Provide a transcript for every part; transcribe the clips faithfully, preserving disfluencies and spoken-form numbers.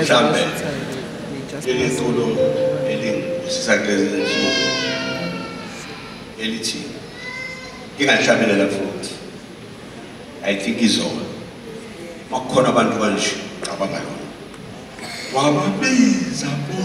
mhlambe elinkulu elingusisagezinzo elithi ingahlabelela futhi I think izona makukhona abantu kanje cabanga lona wababiza bokukhuluma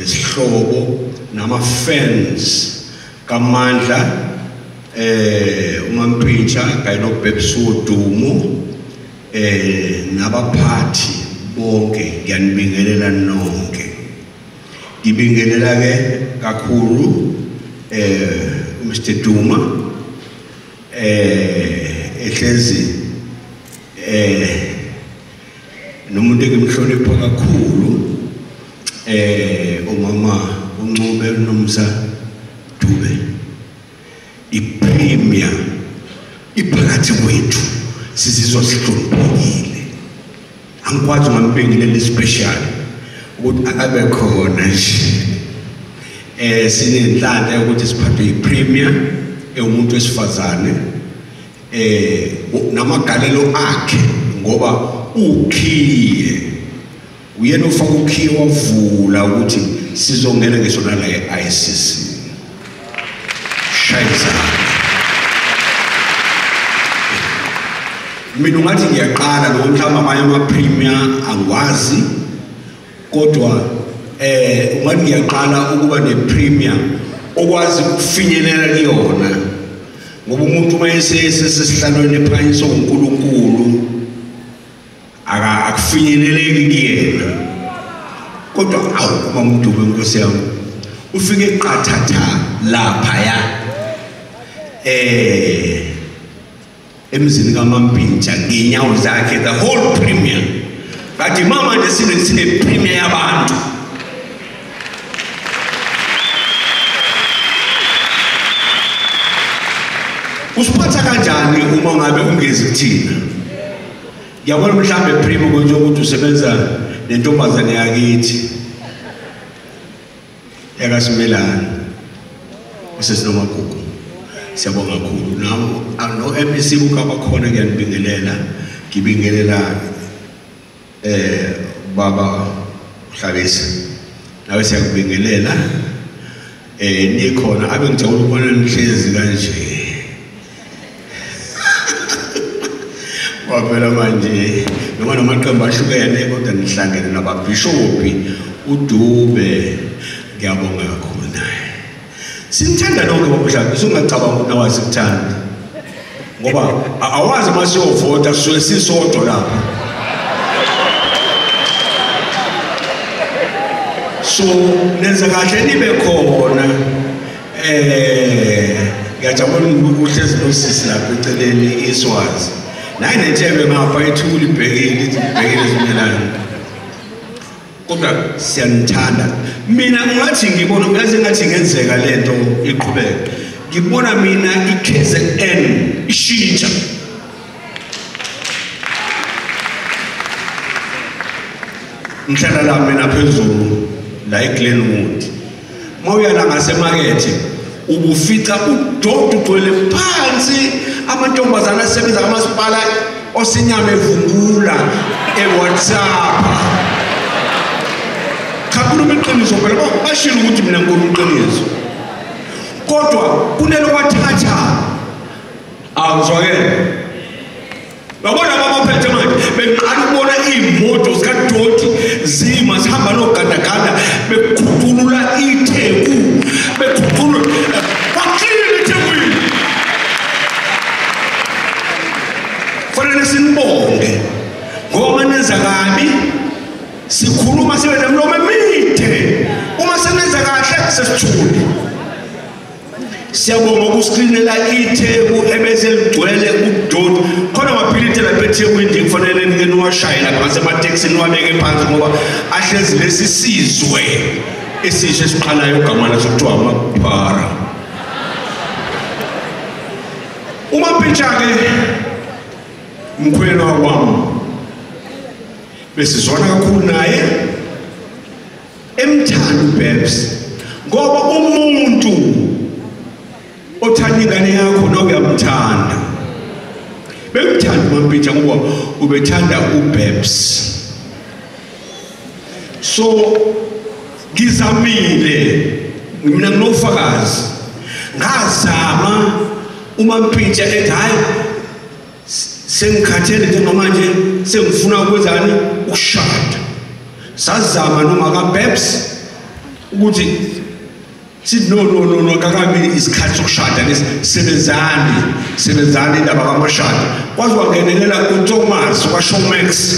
nesihlobo nama fans kamandla eh uMampintsha kanye noBebsu Dumo eh nabaphathi bonke ngiyanibingelela nonke ngibingelela ke kakhulu eh uMr Duma eh ehlezi eh nomuntu engimhlonipha kakhulu eh umama uNcube nomza Dube iPremier iphakathi kwethu sizizwa sihloniphekile angikwazi ngampengelele special ukuthi akabe khona nje eh sinenhlanhla ukuthi siphathwe iPremier ewumuntu wesifazane eh namagalelo akhe ngoba ukhiye uyena ufaka ukhiye wavula ukuthi sizongena ngesona la I C C shayisa mina ngathi ngiyaqala lo mhlawumbe amanye ama premier angwazi kodwa eh uma ngiyaqala ukuba ne premier okwazi ukufinyelela liyona ngoba umuntu mayesesesihlalweni phansi uNkulunkulu aka akufinyeleleki kuyena kodwa awu uMamdubu Nkosi yami ufike eqathatha lapha ya eh emzini kaMampintsha ngenyawo zakhe the whole premier bathi mama nje sine premier yabantu usiphatha kanjani uma ngabe ungezi kuthina yabona mhlambe primo konje ukuthi usebenza nentombazane yakithi yakasimelana usesinomagugu siyabonga kakhulu nami no M C ukaba khona ngiyanibingelela ngibingelela eh baba Mhlabisi nawe siyakubingelela eh nikhona abe ngijabula ukubona nihlezi kanje waphela manje noma namaqembu ashukene kodwa nihlangene nababhishopi uDube ngiyabonga kakhulu naye sinthanda lonke bomhlaba usungacabanga ukuthi awasithanda ngoba awazi masiyovota sizowe sisodwa lapha so nenza kahle nibe khona eh ngiyajabula ukuthi uhlezi nosisi lapha eceleni iswazi nine nje bengapha ithuli ibhekile ibhekile zimelana kodwa siyanithanda mina ngathi ngibona ngathi ngathi ngenzeka lento iqhubeka ngibona mina iKZN ishintsha ngihlala la mina phezulu la eGlenwood mawuya la ngasemakethe ubufica uDodo ugcwele phansi amantombazana asebenza kamasipala osinyama evungula eWhatsApp kakhuluma iqiniso ngoba bashilo ukuthi mina ngikho iqiniso kodwa kunelo kwathatha angizwakela babona abaphethe manje beqala ukubona izimoto zikaDoti zima zihamba nogandaganda bekhuphulula iTheku bekhuphulula sinibonge ngoba nenza kabi sikhuluma sibe nemlomo emide uma senenza kahle sesijule siyabonga ukusikrinela iTheku ebese ligcwele uDodo khona maphilithe lapha eThekwini kufanele ningeni washaya lapha ngasemateksi niwabeke phansi ngoba ahlezi lesi sizwe esisho esiqalayo ugamana sokuthiwa amaphara uMampintsha ke mkhwelo wami bese zona kakhulu naye emthanda uBebs ngoba umuntu othanda ingane yakho nokuyamthanda bekuthanda uMampintsha ngoba ubethanda uBebs so ngizamile mina nginofakazi ngazama uMampintsha ethi hayi sengikhathele njengamanje sengifuna ukwenzani ukushada sazama noma kaBebs ukuthi sithi no no no no kakamini isikhathi sokushada lesebenzani sebenzani indaba kaMashada kwazi wangenelela uThomas kwaShomax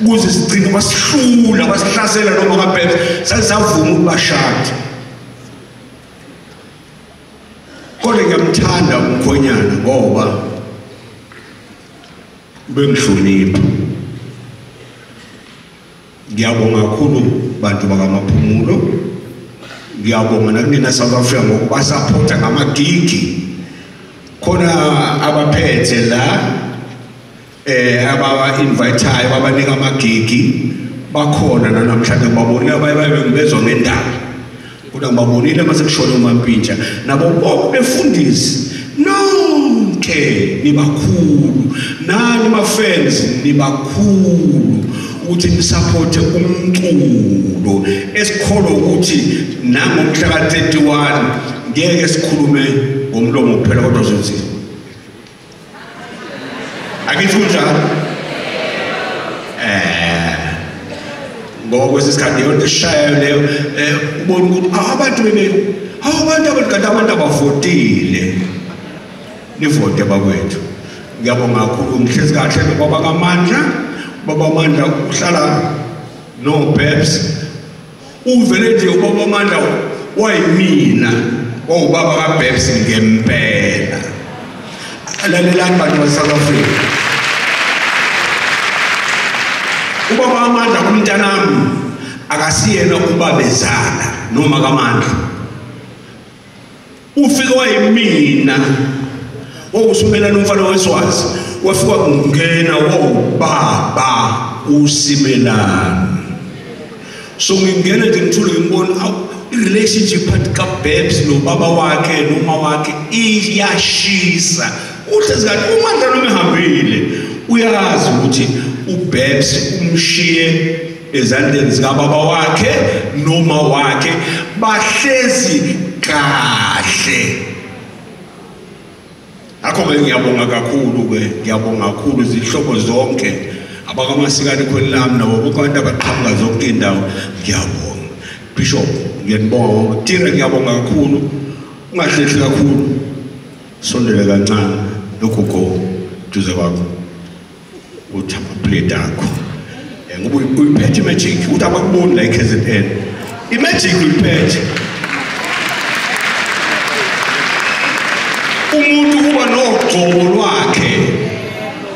ukuze sigcine basihlula basihlasela noma kaBeth sasizavuma ukubashada kodwa ngiyamthanda umkhonyana ngoba bengihlonipha ngiyabonga kakhulu bantu bakaMaphumulo ngiyabonga nakunina South Africa ngokuba support ngamagigi khona abaphethe la eh ababa inviteayo abanika amagigi bakhona nanamhlanje babonile bayibe ngibezwa ngendaba kodwa ngibabonile mase kushona uMampintsha nabo bonke befundisi nonke nibakhulu nani mafans nibakhulu ukuthi nisupporte umculo esikholo ukuthi nangomhla ka thirty-one ngeke sikhulume ngomlomo kuphela kodwa sothi akifunda eh ngoba sesikade yonke shayo leyo ubona ukuthi abantu bebe abantu abakade abantu abavotile nivote bakwethu ngiyabonga kakhulu ngihlezi kahle ngoba kaMandla Baba Mandla uhlala no peps uvele nje uBaba Mandla wayimina owubaba kaBeps ngempela alalelani bantu baseSouth Africa uBaba Mandla kumntanami akasiyena ubabezana noma kaMandla ufike wayimina owusumela nomfana weSwazi wafika ngena wobaba uSimelana so ngingena nje ngithule ngibona irelationship phakathi kaBabs nobaba wakhe noma wakhe iyashisa uhlezi kanti uMandla noma ehambile uyazi ukuthi uBabs umshiye ezandleni zikababa wakhe noma wakhe bahlezi kahle akho ngiyabonga kakhulu ke ngiyabonga kakhulu izihlobo zonke abakaMasikane khona lami nabo bonke abaqhamuka zonke indawo ngiyabonga bishop ngiyanibonga tira ngiyabonga kakhulu ungahlehli kakhulu sondele kancane logogo duze kwakho uthamba plate yakho ngoba uyiphethe magic uthi abakuboni la eKZN imagic uyiphethe umuntu kuba nogcobo lwakhe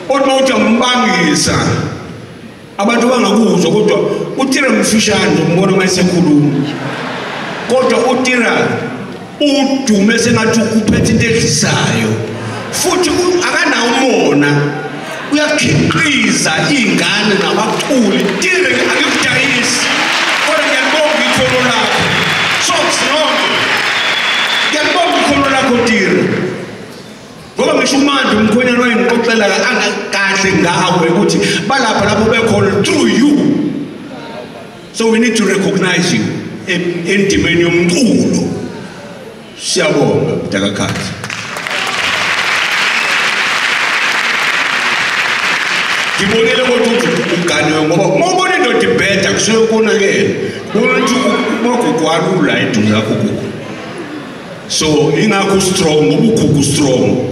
kodwa uthi ambangisa abantu bangakuzwa kodwa uThira mfishane umbona mayisekhuluma kodwa uThira udume sengathi uphethe into edlisayo futhi akana umona uyakhiqiza ingane nabaculi Thira akudayisi kodwa ngiyabonga ikhono lakho so sinono ngiyabonga ikhono lakho Thira ngoba ngisho uMandla umkhonyana wayengixoxela kahle ngawe ukuthi balapha lapho bekhona through you so we need to recognize you endimeni yomculo siyabonga mdakakhathi ngibonile ukuthi uganiwe ngoba ngibona indoda ibhedda kusuye konakela umuntu bogugwalula iduze yakho so ingakho strong ngoba ukho strong